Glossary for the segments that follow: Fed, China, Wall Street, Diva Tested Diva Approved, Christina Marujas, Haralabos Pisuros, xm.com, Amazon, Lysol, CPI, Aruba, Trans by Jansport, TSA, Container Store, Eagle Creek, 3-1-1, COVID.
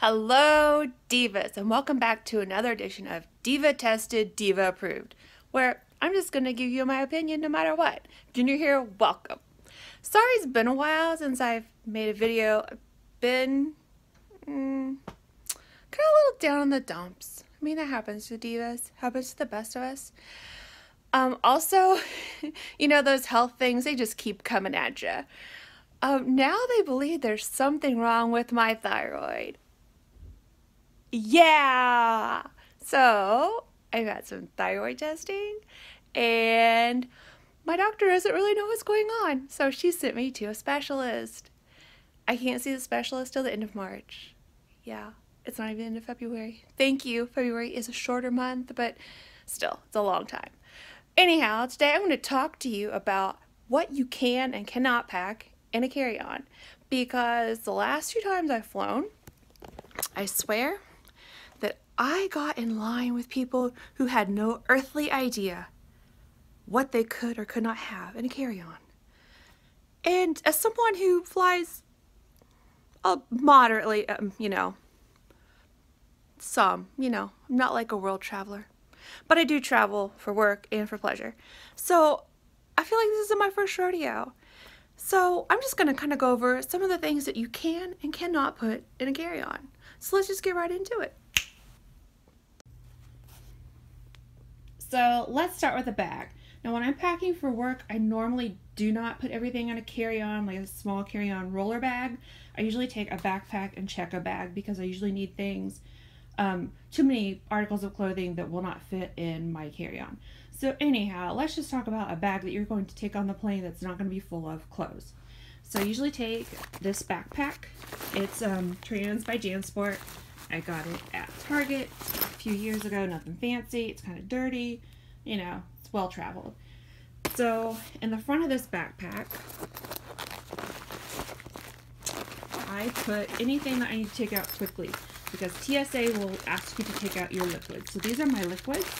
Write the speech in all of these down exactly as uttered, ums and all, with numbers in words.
Hello divas, and welcome back to another edition of Diva Tested Diva Approved, where I'm just going to give you my opinion no matter what. If you're new here, welcome. Sorry it's been a while since I've made a video. I've been mm, kind of a little down in the dumps. I mean, that happens to divas, happens to the best of us. Um, also, you know, those health things, they just keep coming at you. Um, now they believe there's something wrong with my thyroid. Yeah, so I got some thyroid testing and my doctor doesn't really know what's going on, so she sent me to a specialist. I can't see the specialist till the end of March. Yeah, it's not even the end of February. Thank you. February is a shorter month, but still, it's a long time. Anyhow, today I'm going to talk to you about what you can and cannot pack in a carry-on, because the last few times I've flown, I swear that I got in line with people who had no earthly idea what they could or could not have in a carry-on. And as someone who flies uh, moderately, um, you know, some, you know, I'm not like a world traveler, but I do travel for work and for pleasure. So I feel like this is my first rodeo. So I'm just going to kind of go over some of the things that you can and cannot put in a carry-on. So let's just get right into it. So let's start with a bag. Now when I'm packing for work, I normally do not put everything on a carry-on, like a small carry-on roller bag. I usually take a backpack and checker bag because I usually need things, um, too many articles of clothing that will not fit in my carry-on. So anyhow, let's just talk about a bag that you're going to take on the plane that's not going to be full of clothes. So I usually take this backpack. It's um, Trans by Jansport. I got it at Target a few years ago, nothing fancy. It's kind of dirty, you know, it's well traveled. So in the front of this backpack, I put anything that I need to take out quickly because T S A will ask you to take out your liquids. So these are my liquids.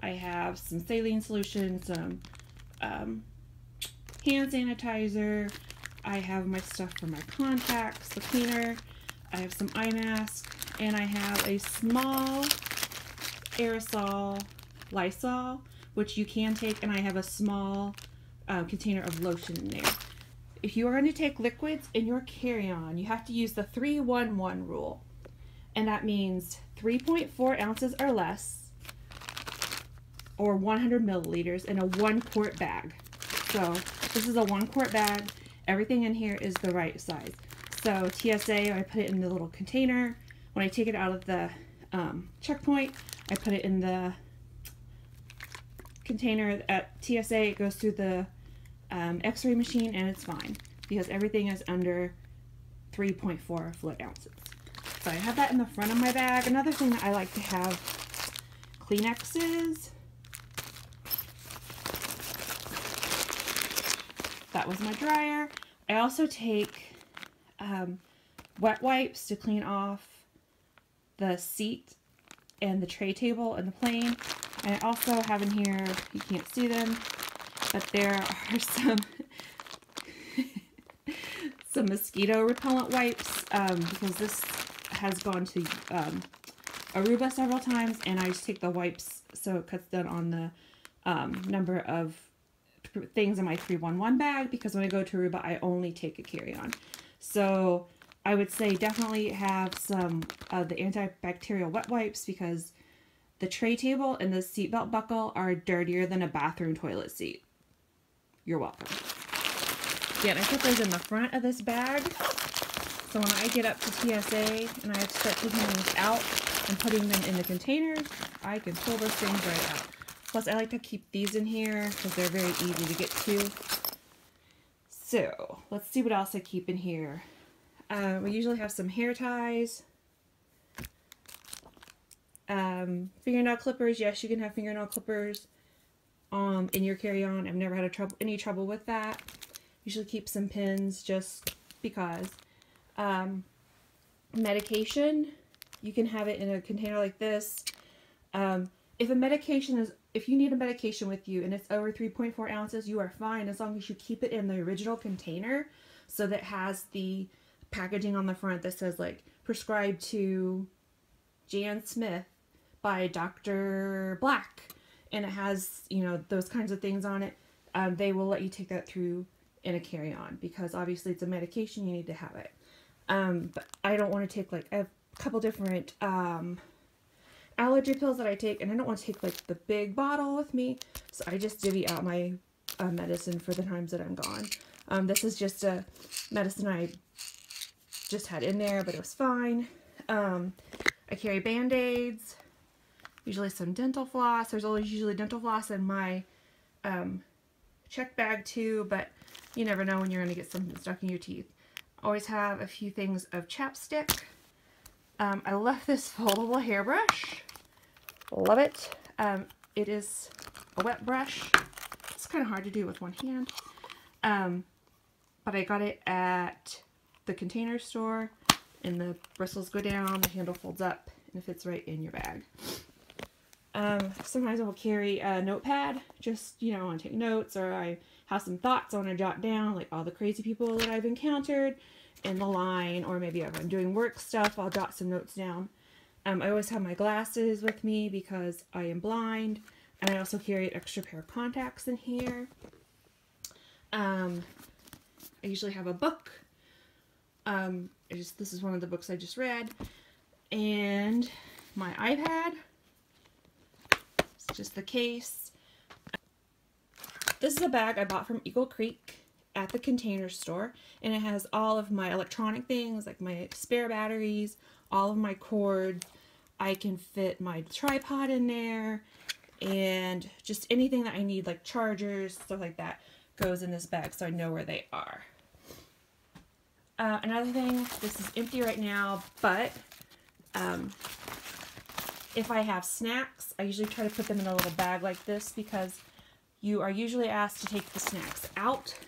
I have some saline solution, some um, hand sanitizer. I have my stuff for my contacts, the cleaner. I have some eye mask, and I have a small aerosol Lysol, which you can take, and I have a small uh, container of lotion in there. If you are going to take liquids in your carry-on, you have to use the three one one rule, and that means three point four ounces or less, or one hundred milliliters in a one-quart bag. So this is a one-quart bag. Everything in here is the right size. So T S A, I put it in the little container. When I take it out of the um, checkpoint, I put it in the container at T S A. It goes through the um, x-ray machine and it's fine because everything is under three point four fluid ounces. So I have that in the front of my bag. Another thing that I like to have, Kleenexes. That was my dryer. I also take Um, wet wipes to clean off the seat and the tray table and the plane. And I also have in here, you can't see them, but there are some some mosquito repellent wipes um, because this has gone to um, Aruba several times, and I just take the wipes so it cuts down on the um, number of things in my three one one bag, because when I go to Aruba I only take a carry-on. So I would say definitely have some of the antibacterial wet wipes because the tray table and the seatbelt buckle are dirtier than a bathroom toilet seat. You're welcome. Again, I put those in the front of this bag. So when I get up to T S A and I have to start taking things out and putting them in the containers, I can pull those things right out. Plus, I like to keep these in here because they're very easy to get to. So let's see what else I keep in here. Uh, we usually have some hair ties, um, fingernail clippers. Yes, you can have fingernail clippers um, in your carry-on. I've never had a trouble, any trouble with that. Usually keep some pins just because. Um, medication, you can have it in a container like this. Um, if a medication is If you need a medication with you and it's over three point four ounces, you are fine as long as you keep it in the original container, so that has the packaging on the front that says like prescribed to Jan Smith by Doctor Black, and it has, you know, those kinds of things on it, um, they will let you take that through in a carry-on, because obviously it's a medication, you need to have it. Um, but I don't want to take, like, a couple different um, allergy pills that I take, and I don't want to take, like, the big bottle with me, so I just divvy out my uh, medicine for the times that I'm gone. Um, this is just a medicine I just had in there, but it was fine. Um, I carry Band-Aids, usually some dental floss. There's always usually dental floss in my um, check bag too, but you never know when you're going to get something stuck in your teeth. Always have a few things of chapstick. Um, I love this foldable hairbrush. Love it. Um, it is a wet brush. It's kind of hard to do with one hand. Um, but I got it at the Container Store, and the bristles go down, the handle folds up, and it fits right in your bag. Um, sometimes I will carry a notepad, just, you know, I want to take notes, or I have some thoughts I want to jot down, like all the crazy people that I've encountered in the line, or maybe if I'm doing work stuff, I'll jot some notes down. Um, I always have my glasses with me because I am blind, and I also carry an extra pair of contacts in here. Um, I usually have a book. Um, I just, this is one of the books I just read, and my iPad. It's just the case. This is a bag I bought from Eagle Creek at the Container Store, and it has all of my electronic things, like my spare batteries, all of my cords. I can fit my tripod in there, and just anything that I need, like chargers, stuff like that, goes in this bag, so I know where they are. Uh, another thing, this is empty right now, but um, if I have snacks, I usually try to put them in a little bag like this, because you are usually asked to take the snacks out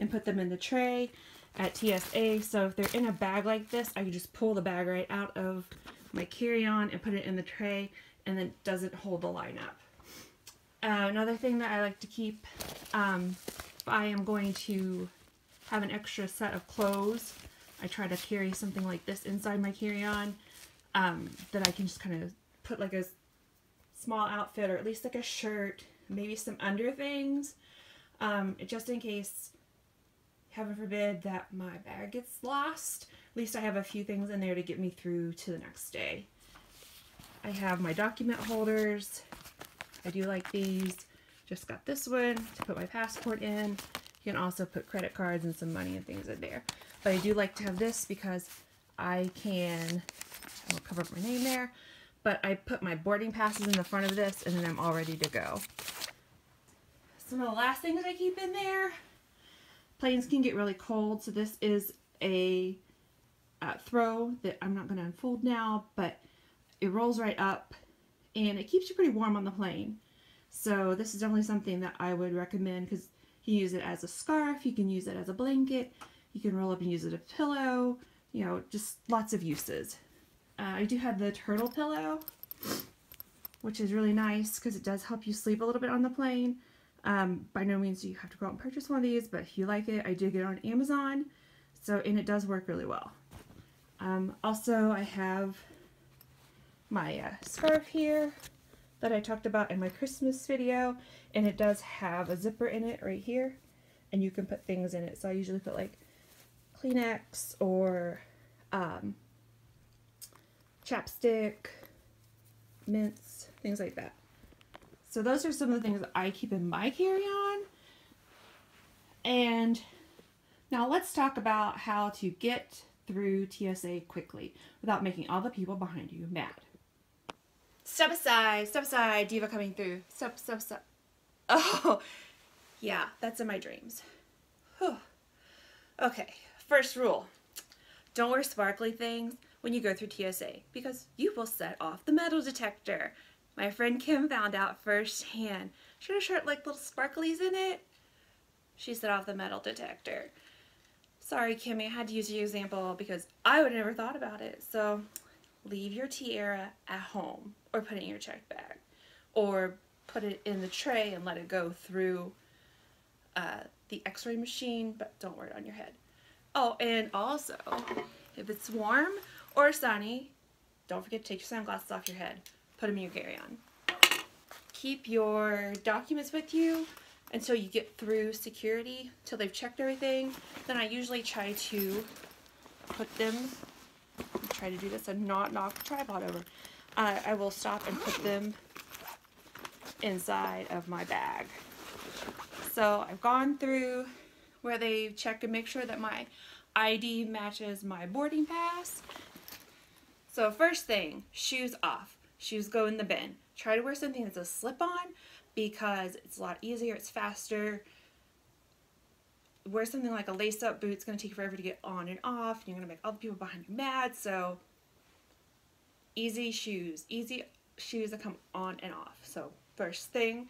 and put them in the tray at T S A. So if they're in a bag like this, I can just pull the bag right out of my carry-on and put it in the tray, and then it doesn't hold the line up. Uh, another thing that I like to keep, um, if I am going to have an extra set of clothes, I try to carry something like this inside my carry-on, um, that I can just kind of put like a small outfit, or at least like a shirt, maybe some under things, um, just in case, heaven forbid, that my bag gets lost. At least I have a few things in there to get me through to the next day. I have my document holders. I do like these. Just got this one to put my passport in. You can also put credit cards and some money and things in there. But I do like to have this because I can, I'll cover up my name there, but I put my boarding passes in the front of this, and then I'm all ready to go. Some of the last things I keep in there, planes can get really cold, so this is a uh, throw that I'm not going to unfold now, but it rolls right up, and it keeps you pretty warm on the plane. So this is definitely something that I would recommend, because you can use it as a scarf, you can use it as a blanket, you can roll up and use it as a pillow, you know, just lots of uses. Uh, I do have the turtle pillow, which is really nice because it does help you sleep a little bit on the plane. Um, by no means do you have to go out and purchase one of these, but if you like it, I did get it on Amazon, so, and it does work really well. Um, also, I have my uh, scarf here that I talked about in my Christmas video, and it does have a zipper in it right here, and you can put things in it. So I usually put like Kleenex or um, chapstick, mints, things like that. So those are some of the things that I keep in my carry-on. And now let's talk about how to get through T S A quickly without making all the people behind you mad. Step aside, step aside, Diva coming through. Step, step, step. Oh, yeah, that's in my dreams. Whew. Okay, first rule. Don't wear sparkly things when you go through T S A, because you will set off the metal detector. My friend Kim found out firsthand. She had a shirt like little sparklies in it. She set off the metal detector. Sorry, Kimmy, I had to use your example because I would have never thought about it. So leave your tiara at home, or put it in your check bag, or put it in the tray and let it go through uh, the x-ray machine, but don't wear it on your head. Oh, and also, if it's warm, or sunny, don't forget to take your sunglasses off your head. Put them in your carry-on. Keep your documents with you until you get through security, till they've checked everything. Then I usually try to put them, I try to do this and not knock the tripod over. Uh, I will stop and put them inside of my bag. So I've gone through where they've checked and make sure that my I D matches my boarding pass. So first thing, shoes off. Shoes go in the bin. Try to wear something that's a slip-on because it's a lot easier, it's faster. Wear something like a lace-up boot. It's going to take forever to get on and off. And you're going to make all the people behind you mad. So easy shoes. Easy shoes that come on and off. So first thing.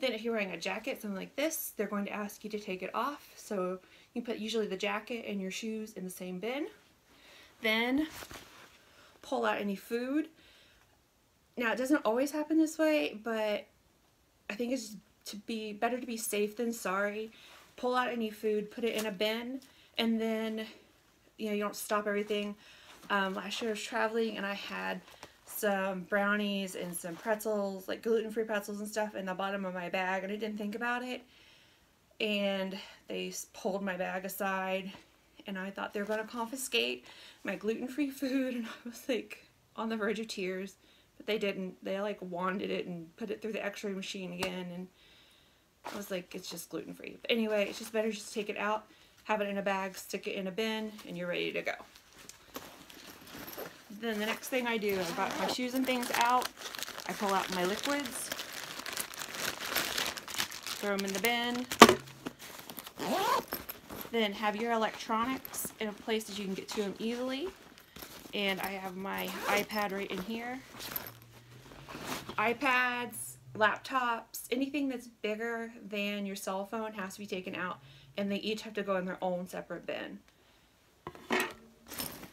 Then if you're wearing a jacket, something like this, they're going to ask you to take it off. So you put usually the jacket and your shoes in the same bin. Then pull out any food. Now, it doesn't always happen this way, but I think it's to be better to be safe than sorry. Pull out any food, put it in a bin, and then, you know, you don't stop everything. Um, last year I was traveling and I had some brownies and some pretzels, like gluten-free pretzels and stuff, in the bottom of my bag, and I didn't think about it. And they pulled my bag aside, and I thought they were going to confiscate my gluten-free food, and I was like on the verge of tears. But they didn't. They like wanded it and put it through the x-ray machine again, and I was like, it's just gluten-free. But anyway, it's just better just take it out, have it in a bag, stick it in a bin, and you're ready to go. Then the next thing I do, I got my shoes and things out. I pull out my liquids, throw them in the bin. Then have your electronics in a place that you can get to them easily. And I have my iPad right in here. iPads, laptops, anything that's bigger than your cell phone has to be taken out, and they each have to go in their own separate bin.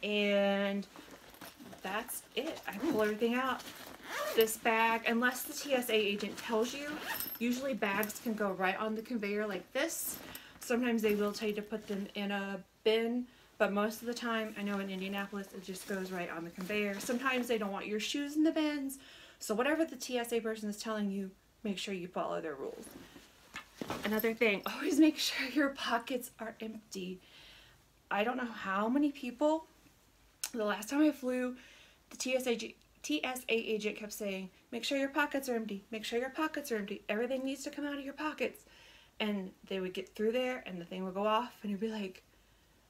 And that's it. I pull everything out. This bag, unless the T S A agent tells you, usually bags can go right on the conveyor like this. Sometimes they will tell you to put them in a bin, but most of the time, I know in Indianapolis, it just goes right on the conveyor. Sometimes they don't want your shoes in the bins. So whatever the T S A person is telling you, make sure you follow their rules. Another thing, always make sure your pockets are empty. I don't know how many people, the last time I flew, the T S A, T S A agent kept saying, make sure your pockets are empty, make sure your pockets are empty, everything needs to come out of your pockets. And they would get through there and the thing would go off and it'd be like,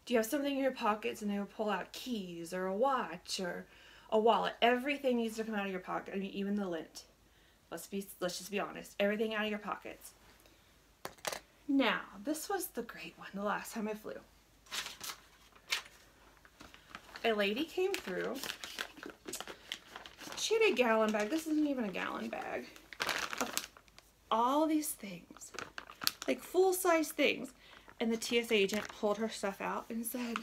do you have something in your pockets? And they would pull out keys or a watch or a wallet. Everything needs to come out of your pocket. I mean, even the lint. Let's be, let's just be honest. Everything out of your pockets. Now, this was the great one the last time I flew. A lady came through. She had a gallon bag. This isn't even a gallon bag. Of all these things. Like full-size things. And the T S A agent pulled her stuff out and said,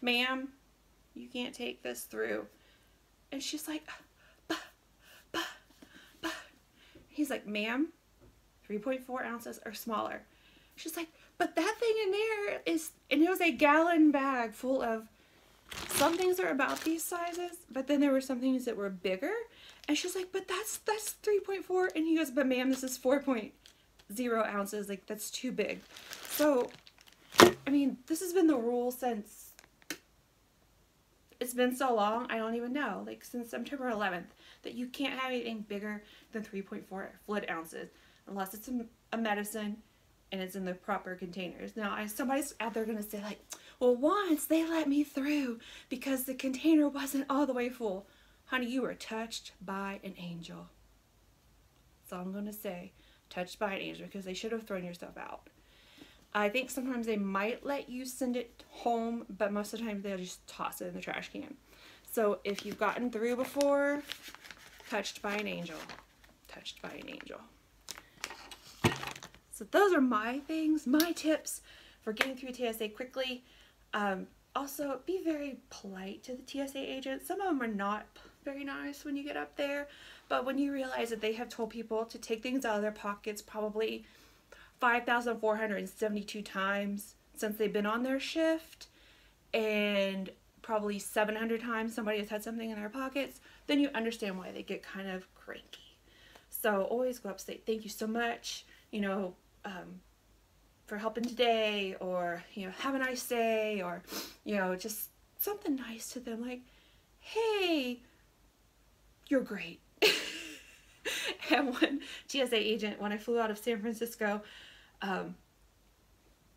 ma'am, you can't take this through. And she's like, bah, bah, bah. He's like, ma'am, three point four ounces or smaller. She's like, but that thing in there is, and it was a gallon bag full of, some things are about these sizes, but then there were some things that were bigger. And she's like, but that's, that's three point four. And he goes, but ma'am, this is four point zero ounces. Like, that's too big. So, I mean, this has been the rule since, it's been so long, I don't even know, like since September eleventh, that you can't have anything bigger than three point four fluid ounces, unless it's a, a medicine and it's in the proper containers. Now, I, somebody's out there gonna say like, well, once they let me through because the container wasn't all the way full. Honey, you were touched by an angel. That's all I'm gonna say, touched by an angel, because they should have thrown your stuff out. I think sometimes they might let you send it home, but most of the time they'll just toss it in the trash can. So if you've gotten through before, touched by an angel, touched by an angel. So those are my things, my tips for getting through T S A quickly. Um, also, be very polite to the T S A agents. Some of them are not very nice when you get up there, but when you realize that they have told people to take things out of their pockets probably five thousand four hundred seventy-two times since they've been on their shift, and probably seven hundred times somebody has had something in their pockets, then you understand why they get kind of cranky. So always go up and say, thank you so much, you know, um, for helping today, or, you know, have a nice day, or, you know, just something nice to them, like, hey, you're great. And one T S A agent, when I flew out of San Francisco, um,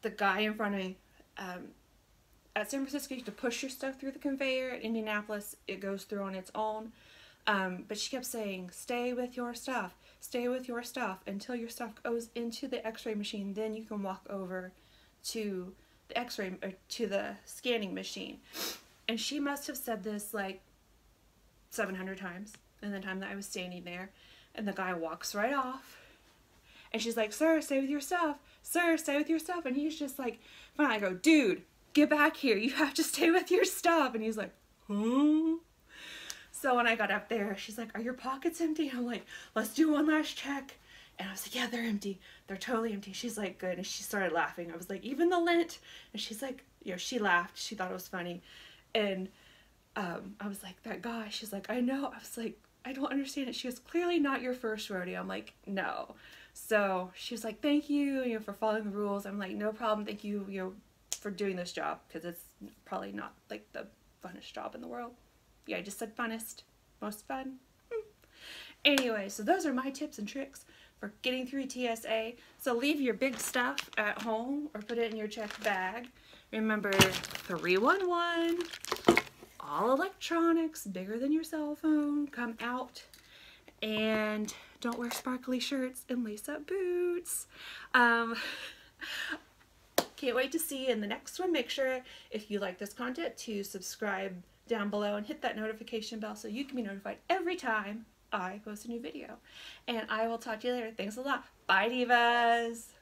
the guy in front of me, um, at San Francisco, you have to push your stuff through the conveyor. At Indianapolis, it goes through on its own. Um, but she kept saying, stay with your stuff, stay with your stuff until your stuff goes into the x-ray machine. Then you can walk over to the x-ray, or to the scanning machine. And she must have said this like seven hundred times in the time that I was standing there. And the guy walks right off. And she's like, sir, stay with your stuff. Sir, stay with your stuff. And he's just like, fine. I go, dude, get back here. You have to stay with your stuff. And he's like, hmm. So when I got up there, she's like, are your pockets empty? And I'm like, let's do one last check. And I was like, yeah, they're empty. They're totally empty. She's like, good. And she started laughing. I was like, even the lint? And she's like, you know, she laughed. She thought it was funny. And um, I was like, that guy. She's like, I know. I was like, I don't understand it. She goes, clearly not your first rodeo. I'm like, no. So she was like, thank you, you know, for following the rules. I'm like, no problem. Thank you, you know, for doing this job, because it's probably not like the funnest job in the world. Yeah, I just said funnest, most fun. Mm. Anyway, so those are my tips and tricks for getting through T S A. So leave your big stuff at home or put it in your checked bag. Remember, three one one, all electronics, bigger than your cell phone, come out. And don't wear sparkly shirts and lace up boots. Um, can't wait to see you in the next one. Make sure, if you like this content, to subscribe down below and hit that notification bell so you can be notified every time I post a new video. And I will talk to you later. Thanks a lot. Bye, divas.